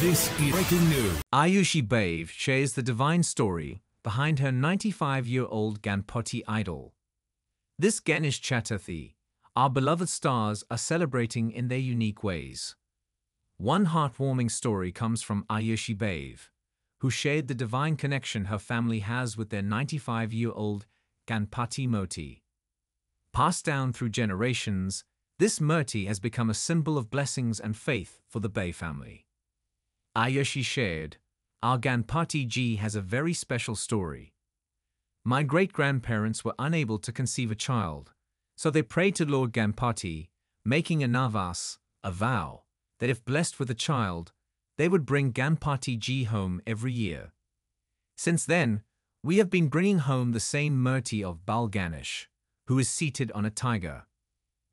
This is breaking news. Aayushi Bhave shares the divine story behind her 95-year-old Ganpati idol. This Ganesh Chaturthi, our beloved stars are celebrating in their unique ways. One heartwarming story comes from Aayushi Bhave, who shared the divine connection her family has with their 95-year-old Ganpati Murti. Passed down through generations, this Murti has become a symbol of blessings and faith for the Bhave family. Aayushi shared, "Our Ganpati ji has a very special story. My great-grandparents were unable to conceive a child, so they prayed to Lord Ganpati, making a navas, a vow, that if blessed with a child, they would bring Ganpati ji home every year. Since then, we have been bringing home the same Murti of Bal Ganesh, who is seated on a tiger.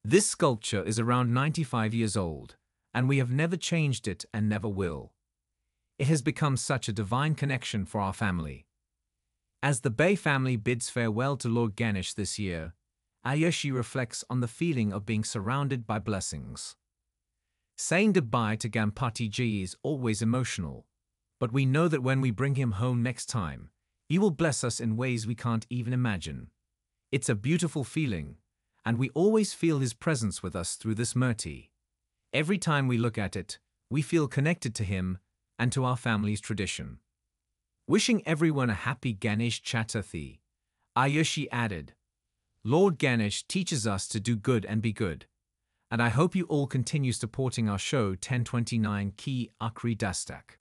This sculpture is around 95 years old, and we have never changed it and never will. It has become such a divine connection for our family." As the Bhave family bids farewell to Lord Ganesh this year, Aayushi reflects on the feeling of being surrounded by blessings. "Saying goodbye to Ganpati ji is always emotional, but we know that when we bring him home next time, he will bless us in ways we can't even imagine. It's a beautiful feeling, and we always feel his presence with us through this Murti. Every time we look at it, we feel connected to him and to our family's tradition." Wishing everyone a happy Ganesh Chaturthi, Aayushi added, "Lord Ganesh teaches us to do good and be good, and I hope you all continue supporting our show 1029 Ki Akri Dastak."